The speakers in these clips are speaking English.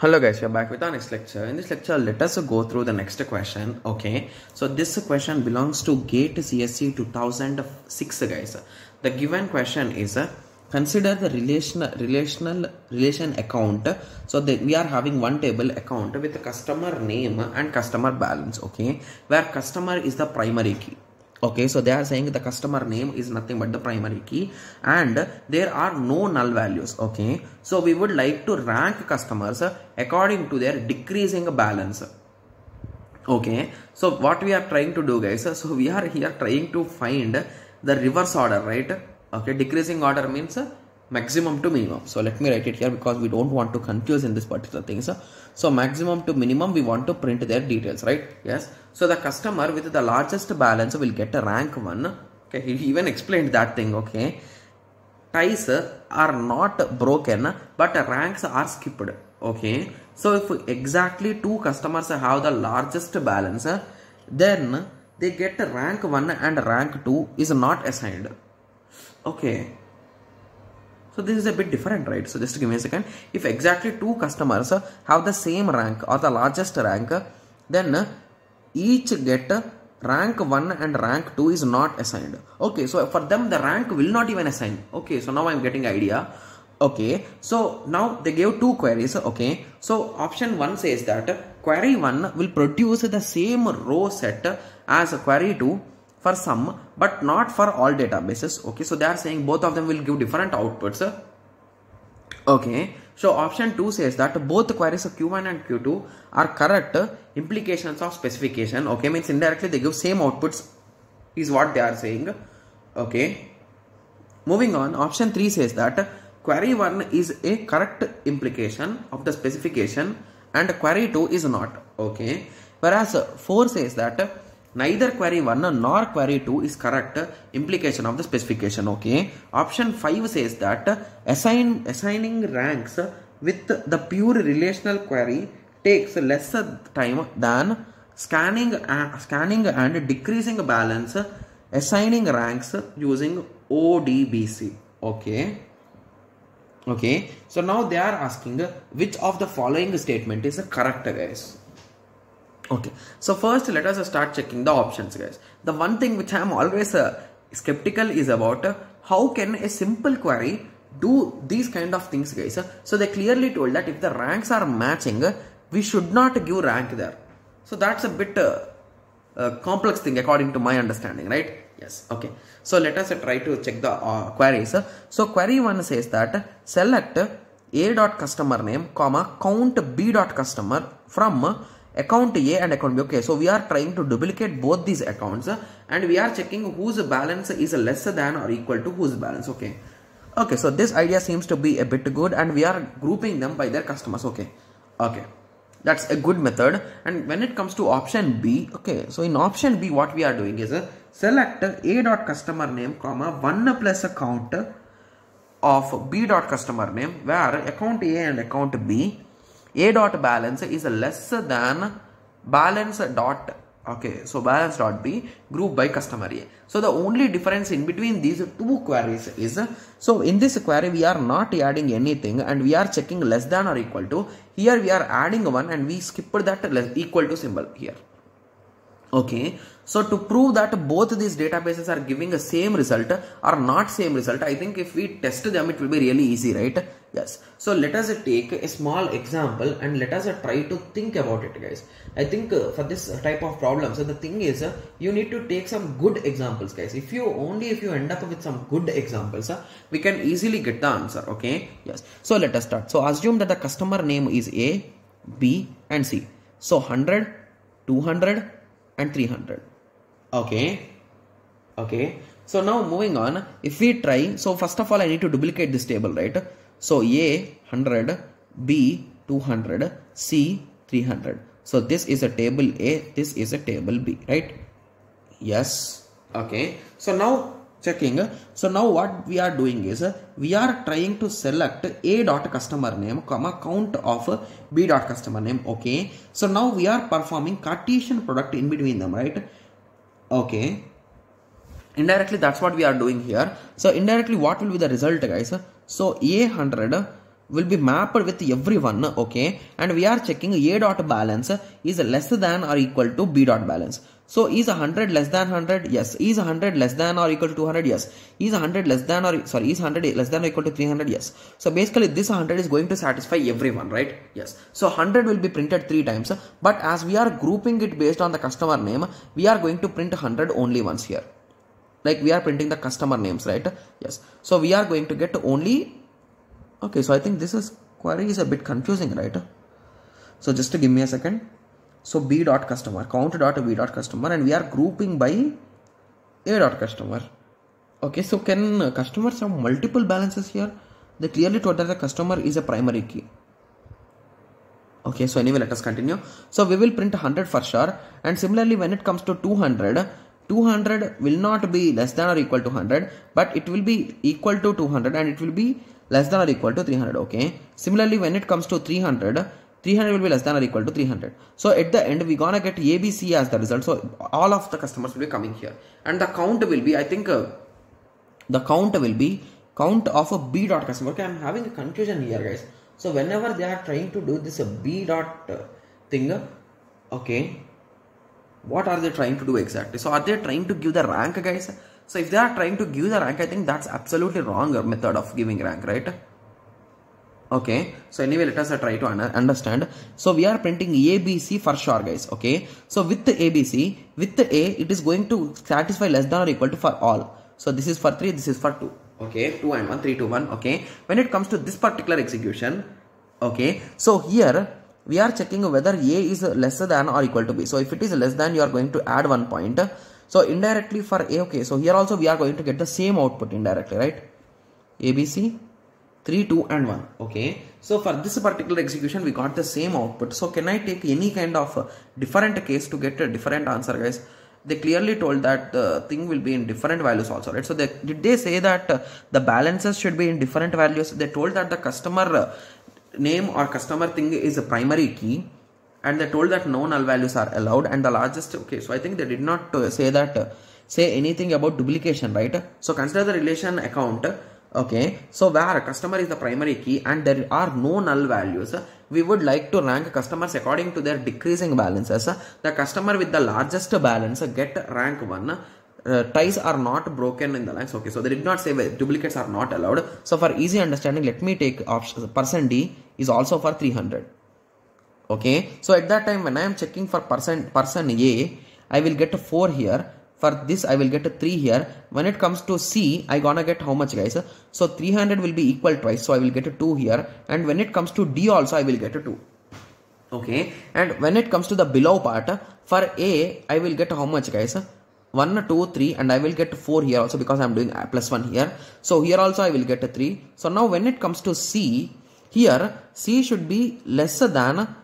Hello guys, we are back with our next lecture. In this lecture, let us go through the next question. Okay, so this question belongs to GATE CSE 2006 guys. The given question is consider the relation account. So we are having one table account with a customer name and customer balance, okay, where customer is the primary key. Okay, so they are saying the customer name is nothing but the primary key and there are no null values. Okay, so we would like to rank customers according to their decreasing balance. Okay, so what we are trying to do guys, so we are here trying to find the reverse order, right? Okay, decreasing order means maximum to minimum. So let me write it here because we don't want to confuse in this particular thing. So maximum to minimum, we want to print their details, right? Yes. So the customer with the largest balance will get a rank 1. Okay, he even explained that thing. Okay, ties are not broken but ranks are skipped. Okay, so if exactly two customers have the largest balance, then they get rank 1 and rank 2 is not assigned. Okay, so this is a bit different, right? So just give me a second. If exactly two customers have the same rank or the largest rank, then each get rank 1 and rank 2 is not assigned. Okay, so for them the rank will not even assign. Okay, so now I'm getting idea. Okay, so now they gave two queries. Okay, so option 1 says that query 1 will produce the same row set as query 2 for some but not for all databases. Okay, so they are saying both of them will give different outputs. Okay, so option 2 says that both queries of Q1 and Q2 are correct implications of specification. Okay, means indirectly they give same outputs is what they are saying. Okay, moving on, option 3 says that query 1 is a correct implication of the specification and query 2 is not. Okay, whereas 4 says that neither query 1 nor query 2 is correct implication of the specification. Okay, option 5 says that assigning ranks with the pure relational query takes less time than scanning and decreasing balance assigning ranks using ODBC. Okay. Okay, so now they are asking which of the following statement is correct guys. Okay, so first let us start checking the options guys. The one thing which I am always skeptical is about how can a simple query do these kind of things guys. So they clearly told that if the ranks are matching, we should not give rank there. So that's a bit complex thing according to my understanding, right? Yes. Okay, so let us try to check the queries. So query 1 says that select a.customer name, count b.customer from account A and account B. Okay, so we are trying to duplicate both these accounts and we are checking whose balance is lesser than or equal to whose balance. Okay. Okay, so this idea seems to be a bit good and we are grouping them by their customers. Okay. Okay, that's a good method. And when it comes to option B, okay, so in option B what we are doing is select a.customer name, 1 plus a count of b.customer name, where account A and account B, a dot balance is lesser than balance dot, okay, so balance dot b group by customer A. So the only difference in between these two queries is, so in this query we are not adding anything and we are checking less than or equal to. Here we are adding one and we skipped that less equal to symbol here. Okay, so to prove that both these databases are giving a same result or not same result, I think if we test them it will be really easy, right? Yes. So let us take a small example and let us try to think about it guys. I think for this type of problems, so the thing is you need to take some good examples guys. If you end up with some good examples, we can easily get the answer. Okay, yes. So let us start. So assume that the customer name is A, B and C. So 100, 200 and 300. Okay. Okay. So now moving on, if we try, so first of all I need to duplicate this table, right? So A 100, B 200, C 300. So this is a table A, this is a table B, right? Yes. Okay. So now checking. So now what we are doing is we are trying to select a dot customer name, count of b dot customer name. Okay. So now we are performing Cartesian product in between them, right? Okay. Indirectly, that's what we are doing here. So indirectly, what will be the result, guys? So A 100 will be mapped with everyone, okay, and we are checking A dot balance is less than or equal to B dot balance. So is 100 less than 100? Yes. Is 100 less than or equal to 200? Yes. Is 100 less than or sorry, is 100 less than or equal to 300? Yes. So basically this 100 is going to satisfy everyone, right? Yes. So 100 will be printed 3 times, but as we are grouping it based on the customer name, we are going to print 100 only once here. Like we are printing the customer names, right? Yes. So we are going to get only, okay, so I think this is query is a bit confusing, right? So just to give me a second. So B dot customer, count dot B dot customer, and we are grouping by A dot customer. Okay, so can customers have multiple balances here? They clearly told that the customer is a primary key. Okay, so anyway, let us continue. So we will print 100 for sure, and similarly when it comes to 200, 200 will not be less than or equal to 100, but it will be equal to 200 and it will be less than or equal to 300. Okay, similarly when it comes to 300, 300 will be less than or equal to 300. So at the end we gonna get ABC as the result. So all of the customers will be coming here, and the count will be, I think the count will be count of a B dot customer. Okay, I'm having a confusion here, guys. So whenever they are trying to do this B dot thing, okay, what are they trying to do exactly? So are they trying to give the rank, guys? So if they are trying to give the rank, I think that's absolutely wrong method of giving rank, right? Okay, so anyway, let us try to understand. So we are printing ABC for sure, guys. Okay, so with the ABC, with the A, it is going to satisfy less than or equal to for all. So this is for 3, this is for 2. Okay, 2 and 1, 3, 2, 1. Okay, when it comes to this particular execution, okay, so here we are checking whether A is lesser than or equal to B. So if it is less than, you are going to add 1 point. So indirectly for A, okay, so here also we are going to get the same output indirectly, right? ABC, 3, 2 and 1. Okay, so for this particular execution we got the same output. So can I take any kind of different case to get a different answer, guys? They clearly told that the thing will be in different values also, right? So they, did they say that the balances should be in different values? They told that the customer name or customer thing is a primary key, and they told that no null values are allowed, and the largest, okay, so I think they did not say that say anything about duplication, right? So consider the relation account. Okay, so where customer is the primary key and there are no null values, we would like to rank customers according to their decreasing balances. The customer with the largest balance get rank 1. Ties are not broken in the lines. Okay, so they did not say duplicates are not allowed. So for easy understanding, let me take option percent D is also for 300. Okay, so at that time when I am checking for person A, I will get 4 here. For this I will get a 3 here. When it comes to C, I gonna get how much, guys? So 300 will be equal twice, so I will get a 2 here. And when it comes to D also, I will get a 2. Okay, and when it comes to the below part, for A I will get how much, guys? 1, 2, 3, and I will get 4 here also because I am doing +1 here. So here also I will get a 3. So now when it comes to C, here C should be lesser than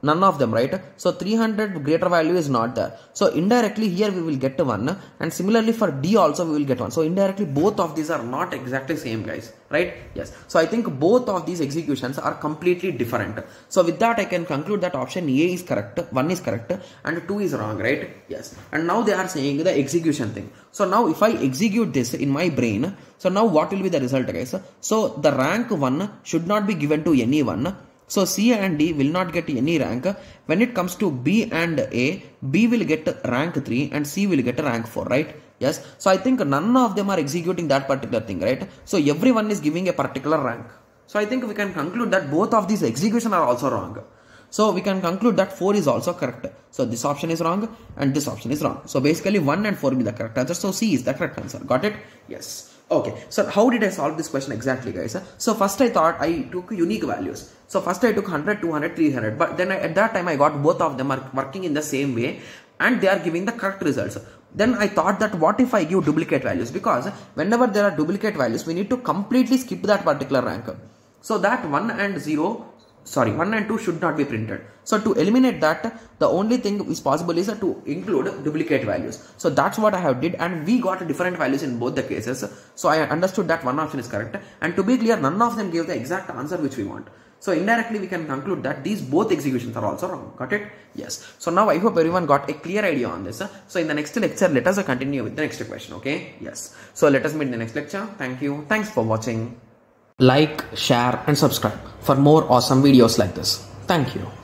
none of them, right? So 300 greater value is not there. So indirectly here we will get 1, and similarly for D also we will get 1. So indirectly both of these are not exactly same, guys, right? Yes. So I think both of these executions are completely different. So with that I can conclude that option A is correct, 1 is correct, and 2 is wrong, right? Yes. And now they are saying the execution thing. So now if I execute this in my brain, so now what will be the result, guys? So the rank 1 should not be given to anyone. So C and D will not get any rank. When it comes to B and A, B will get rank 3 and C will get rank 4, right? Yes. So I think none of them are executing that particular thing, right? So everyone is giving a particular rank. So I think we can conclude that both of these execution are also wrong. So we can conclude that 4 is also correct. So this option is wrong and this option is wrong. So basically 1 and 4 will be the correct answer. So C is the correct answer. Got it? Yes. Okay, so how did I solve this question exactly, guys? So first I thought I took unique values. So first I took 100, 200, 300. But then at that time I got both of them are working in the same way and they are giving the correct results. Then I thought that what if I give duplicate values? Because whenever there are duplicate values, we need to completely skip that particular rank. So that 1 and 2 should not be printed. So to eliminate that, the only thing is possible is to include duplicate values. So that's what I have did, and we got different values in both the cases. So I understood that one option is correct, and to be clear, none of them gave the exact answer which we want. So indirectly we can conclude that these both executions are also wrong. Got it? Yes. So now I hope everyone got a clear idea on this. So in the next lecture, let us continue with the next question. Okay? Yes. So let us meet in the next lecture. Thank you. Thanks for watching. Like, share and subscribe for more awesome videos like this. Thank you.